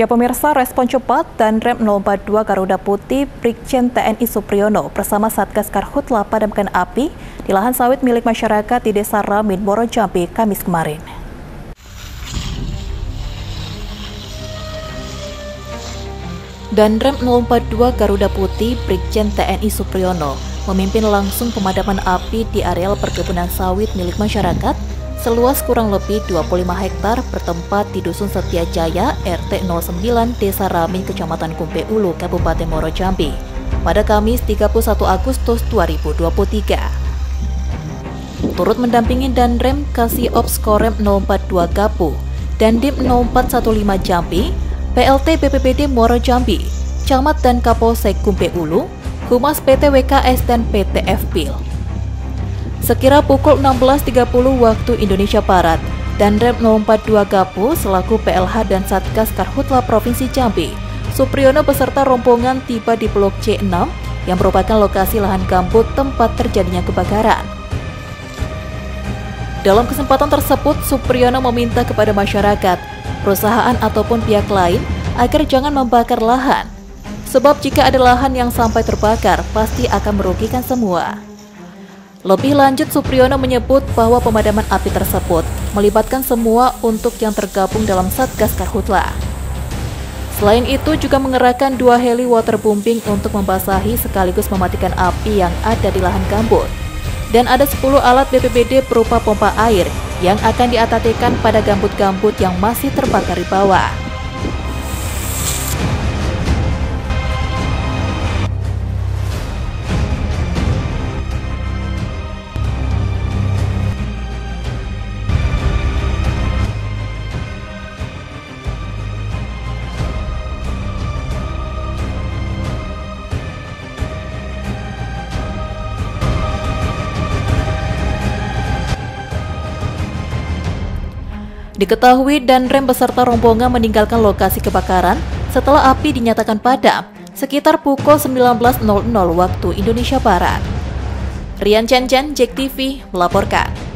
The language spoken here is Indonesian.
Ya pemirsa, respon cepat Danrem 042 Garuda Putih Brigjen TNI Supriyono bersama Satgas Karhutla padamkan api di lahan sawit milik masyarakat di Desa Ramin Moro Jambi Kamis kemarin. Danrem 042 Garuda Putih Brigjen TNI Supriyono memimpin langsung pemadaman api di areal perkebunan sawit milik masyarakat seluas kurang lebih 25 hektar bertempat di Dusun Setiajaya, RT 09, Desa Ramin, Kecamatan Kumpe Ulu, Kabupaten Moro Jambi, pada Kamis 31 Agustus 2023. Turut mendampingi Danrem Kasiops Korem 042 Gapu, Dandim 0415 Jambi, PLT BPPD Moro Jambi, Camat dan Kapolsek Kumpe Ulu, Humas PT WKS dan PT FBIL. Sekira pukul 16.30 waktu Indonesia Barat, Danrem 042 Gapu selaku PLH dan Satgas Karhutla Provinsi Jambi, Supriyono beserta rombongan tiba di Blok C6 yang merupakan lokasi lahan gambut tempat terjadinya kebakaran. Dalam kesempatan tersebut, Supriyono meminta kepada masyarakat, perusahaan ataupun pihak lain agar jangan membakar lahan, sebab jika ada lahan yang sampai terbakar pasti akan merugikan semua. Lebih lanjut, Supriyono menyebut bahwa pemadaman api tersebut melibatkan semua untuk yang tergabung dalam Satgas Karhutla. Selain itu juga mengerahkan 2 heli waterbombing untuk membasahi sekaligus mematikan api yang ada di lahan gambut. Dan ada 10 alat BPBD berupa pompa air yang akan diatatekan pada gambut-gambut yang masih terbakar di bawah. Diketahui Danrem beserta rombongan meninggalkan lokasi kebakaran setelah api dinyatakan padam sekitar pukul 19.00 waktu Indonesia Barat. Rian Jenjen, JEK TV melaporkan.